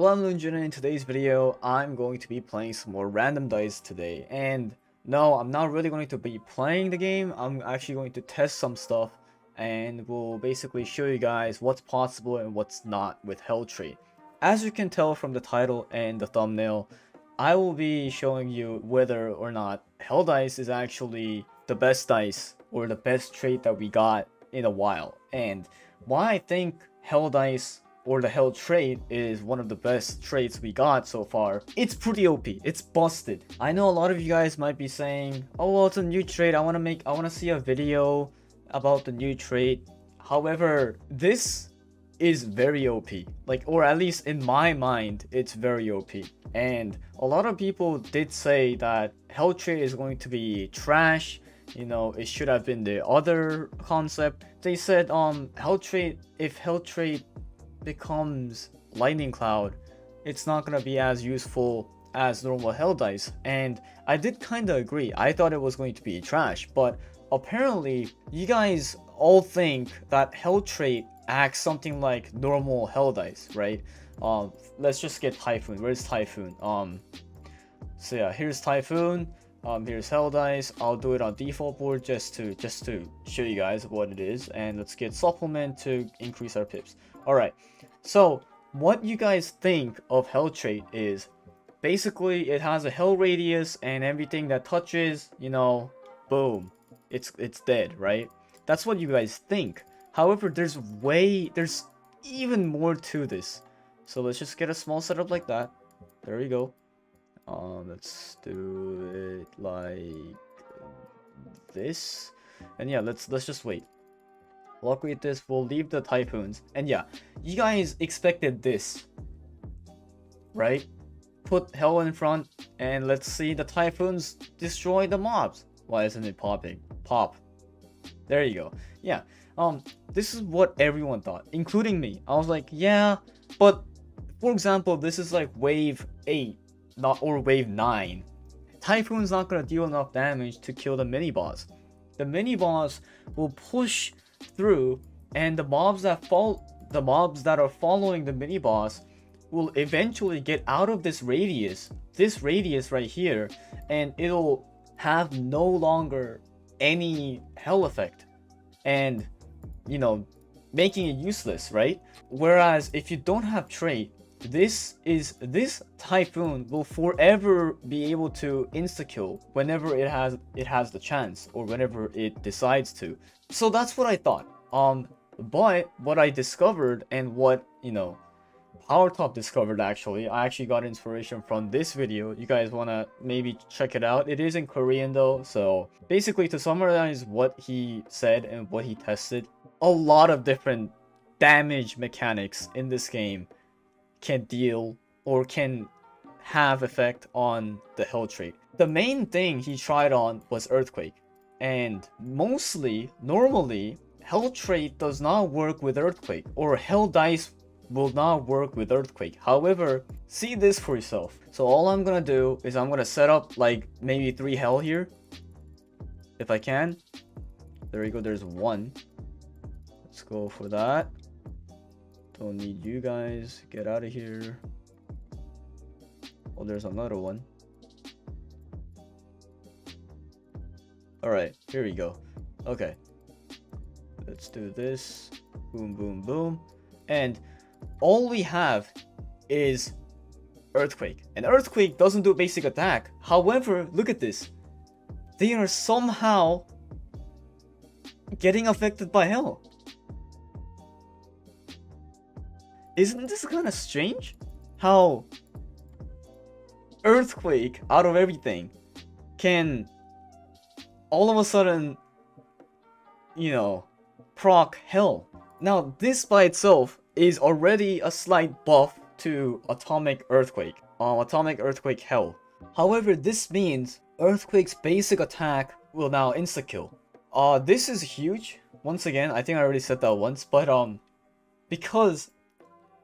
Hello, I'm LuNEJuNE. In today's video, I'm going to be playing some more Random Dice today. And no, I'm not really going to be playing the game. I'm actually going to test some stuff and we'll basically show you guys what's possible and what's not with Hell Trait. As you can tell from the title and the thumbnail, I will be showing you whether or not Hell Dice is actually the best dice or the best trait that we got in a while. And why I think Hell Dice or the Hell Trait is one of the best traits we got so far. It's pretty OP. It's busted. I know a lot of you guys might be saying, oh, well, it's a new trait. I want to see a video about the new trait. However, this is very OP. Like, or at least in my mind, it's very OP. And a lot of people did say that Hell Trait is going to be trash. You know, it should have been the other concept. They said, Hell Trait, if Hell Trait becomes Lightning Cloud, it's not gonna be as useful as normal Hell Dice. And I did kind of agree. I thought it was going to be trash, but apparently you guys all think that Hell Trait acts something like normal Hell Dice, right? Let's just get Typhoon. Where's Typhoon? So yeah, here's Typhoon. Here's Hell Dice. I'll do it on default board just to show you guys what it is. And let's get Supplement to increase our pips. Alright, so what you guys think of Hell Trait is basically it has a hell radius and everything that touches, you know, boom, it's dead, right? That's what you guys think. However, there's even more to this. So let's just get a small setup like that. There we go. Let's do it like this, and yeah, let's just wait. Luckily this will leave the Typhoons, and yeah, you guys expected this, right? Put hell in front and let's see the Typhoons destroy the mobs. Why isn't it popping? Pop. There you go. Yeah, this is what everyone thought, including me. I was like, yeah, but for example, this is like wave 8 or wave 9. Typhoon's not gonna deal enough damage to kill the mini boss. The mini boss will push through, and the mobs that are following the mini boss will eventually get out of this radius right here, and it'll have no longer any hell effect, and you know, making it useless, right? Whereas if you don't have trait, this Typhoon will forever be able to insta-kill whenever it has the chance or whenever it decides to. So that's what I thought. But what I discovered, and what, you know, Power Top discovered, actually, I actually got inspiration from this video. You guys want to maybe check it out. It is in Korean though. So basically, to summarize what he said and what he tested, a lot of different damage mechanics in this game can deal or can have effect on the Hell Trait. The main thing he tried on was Earthquake, and normally Hell Trait does not work with Earthquake, or Hell Dice will not work with Earthquake. However, see this for yourself. So all I'm gonna do is I'm gonna set up like maybe 3 hell here if I can. There we go, there's 1. Let's go for that. Don't need you guys. Get out of here. Oh, there's another one. Alright, here we go. Okay. Let's do this. Boom, boom, boom. And all we have is Earthquake. And Earthquake doesn't do basic attack. However, look at this. They are somehow getting affected by hell. Isn't this kind of strange? How Earthquake, out of everything, can all of a sudden, you know, proc hell. Now, this by itself is already a slight buff to Atomic Earthquake hell. However, this means Earthquake's basic attack will now insta-kill. This is huge. Once again, I think I already said that once, but because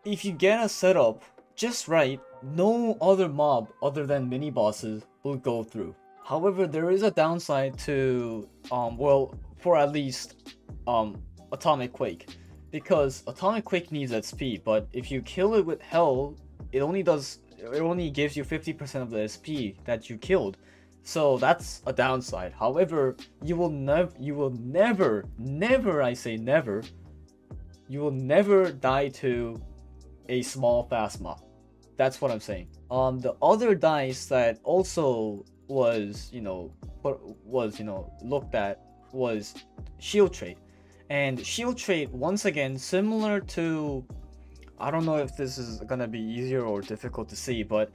if you get a setup just right, no other mob other than mini bosses will go through. However, there is a downside to, for at least Atomic Quake, because Atomic Quake needs that speed, but if you kill it with hell, it only gives you 50% of the SP that you killed. So that's a downside. However, you will never, I say never, you will never die to a small fast mob. That's what I'm saying. The other dice that also was, looked at was Shield Trait. And Shield Trait, once again, similar to, I don't know if this is gonna be easier or difficult to see, but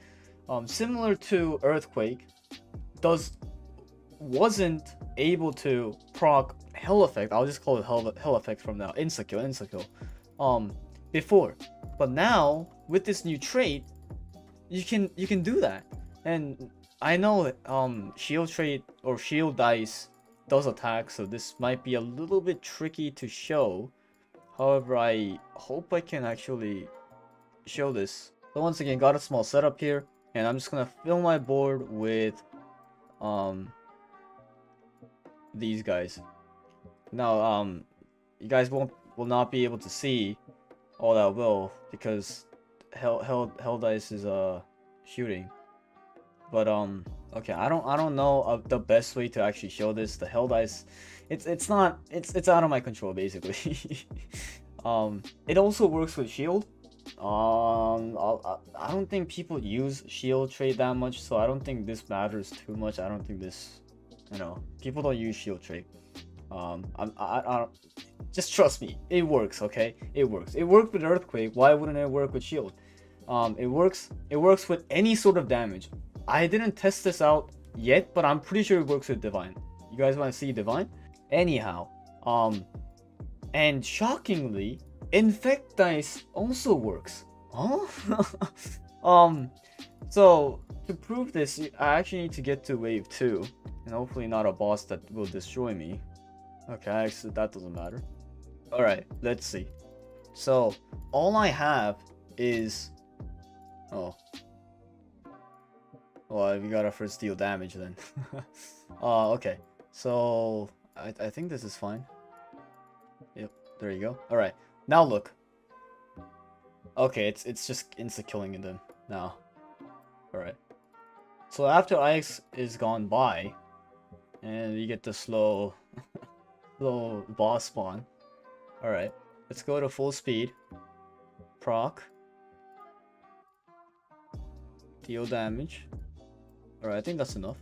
similar to Earthquake, wasn't able to proc Hell Effect. I'll just call it Hell Effect from now. Insta-kill. Before, but now with this new trait, you can do that. And I know Shield Trait or Shield Dice does attack, so this might be a little bit tricky to show. However, I hope I can actually show this. So once again, got a small setup here, and I'm just gonna fill my board with these guys. Now, you guys will not be able to see all that well because Hell Dice is shooting. But okay, I don't know the best way to actually show this. The Hell Dice, it's out of my control basically. It also works with shield. I don't think people use Shield Trait that much, so I don't think this matters too much. I don't think this, people don't use Shield Trait. Just trust me, it works. Okay, it worked with Earthquake. Why wouldn't it work with shield? It works with any sort of damage. I didn't test this out yet, but I'm pretty sure it works with Divine. You guys want to see Divine? Anyhow, and shockingly, Infect Dice also works. Huh? So to prove this, I actually need to get to wave 2, and hopefully not a boss that will destroy me. Okay, actually that doesn't matter. All right, let's see. So all I have is, oh, well, we got our first deal damage then. Okay, so I think this is fine. Yep, there you go. All right, now look. Okay, it's just insta killing them now. All right. So after Ix is gone by, and we get the slow, little boss spawn. All right, let's go to full speed. Proc. Deal damage. All right, I think that's enough.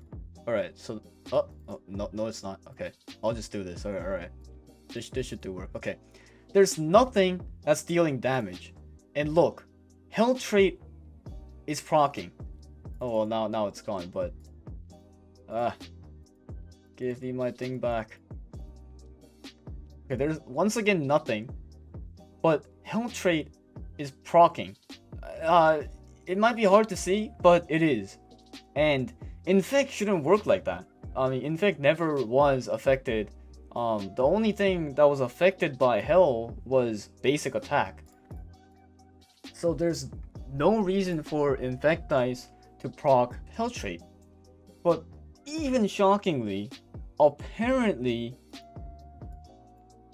All right, so oh no, it's not. Okay, I'll just do this. Okay, all right, this should do work. Okay, there's nothing that's dealing damage, and look, Hell Trait is proccing. Oh well, now it's gone, but give me my thing back. Okay, there's once again nothing, but Hell Trait is proccing. It might be hard to see, but it is. And Infect shouldn't work like that. I mean, Infect never was affected. The only thing that was affected by Hell was basic attack. So there's no reason for Infect Dice to proc Hell Trait. But even shockingly, apparently,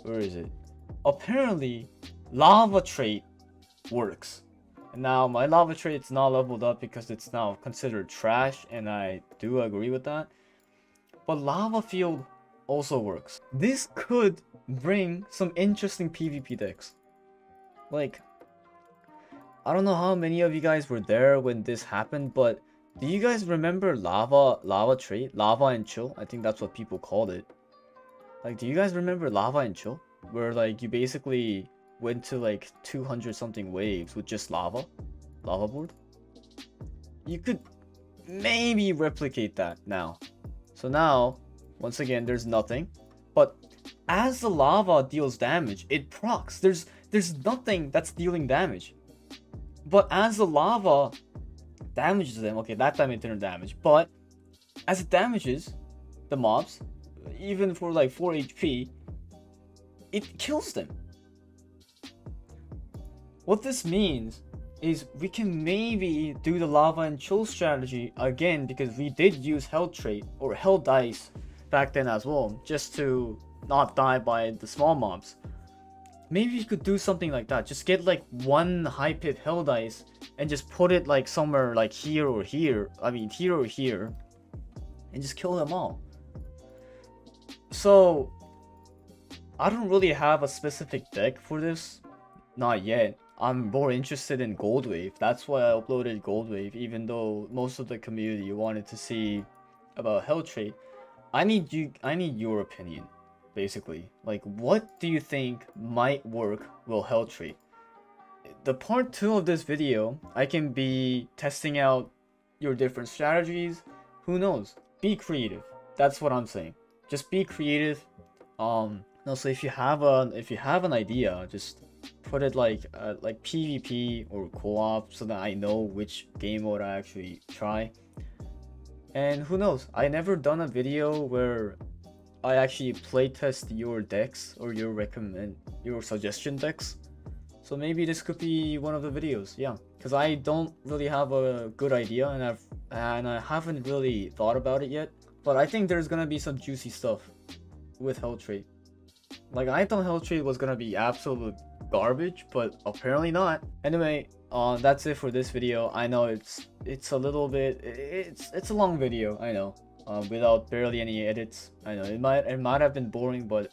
where is it? Apparently, Lava Trait works. Now, my Lava Trait's not leveled up because it's now considered trash, and I do agree with that. But Lava Field also works. This could bring some interesting PvP decks. Like, I don't know how many of you guys were there when this happened, but do you guys remember Lava Trait? Lava and Chill? I think that's what people called it. Like, do you guys remember Lava and Chill? Where, like, you basically went to like 200 something waves with just lava board. You could maybe replicate that now. So now, once again, there's nothing, but as the lava deals damage, it procs. There's nothing that's dealing damage, but as the lava damages them, okay, that time it didn't damage, but as it damages the mobs, even for like 4 HP, it kills them. What this means is we can maybe do the Lava and Chill strategy again, because we did use Hell Trait or Hell Dice back then as well, just to not die by the small mobs. Maybe you could do something like that. Just get like one high pit hell dice and just put it like somewhere like here or here. I mean here or here. And just kill them all. So I don't really have a specific deck for this. Not yet. I'm more interested in Gold Wave. That's why I uploaded Gold Wave, even though most of the community wanted to see about Hell Trait. I need your opinion, basically. Like, what do you think might work with Hell Trait? The part 2 of this video, I can be testing out your different strategies. Who knows? Be creative. That's what I'm saying. Just be creative. No, so if you have an idea, just put it like PvP or co-op, so that I know which game mode I actually try. And who knows, I never done a video where I actually playtest your decks or your suggestion decks. So maybe this could be one of the videos, yeah. Because I don't really have a good idea, and I haven't really thought about it yet. But I think there's gonna be some juicy stuff with Hell Trait. Like, I thought Hell Trait was gonna be absolute garbage, but apparently not. Anyway, that's it for this video. I know it's a little bit, it's a long video, I know, without barely any edits. I know it might have been boring, but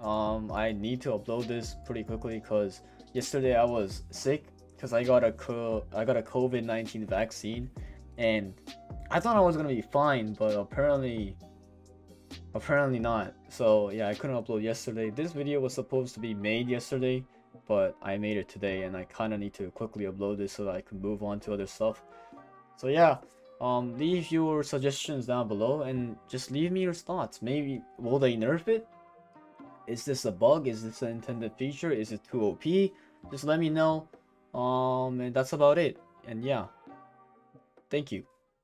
I need to upload this pretty quickly, because yesterday I was sick because I got a COVID-19 vaccine, and I thought I was gonna be fine, but apparently not. So yeah, I couldn't upload yesterday. This video was supposed to be made yesterday, but I made it today, and I kind of need to quickly upload this so that I can move on to other stuff. So yeah, leave your suggestions down below, and just leave me your thoughts. Maybe, will they nerf it? Is this a bug? Is this an intended feature? Is it too OP? Just let me know. And that's about it. And yeah, thank you.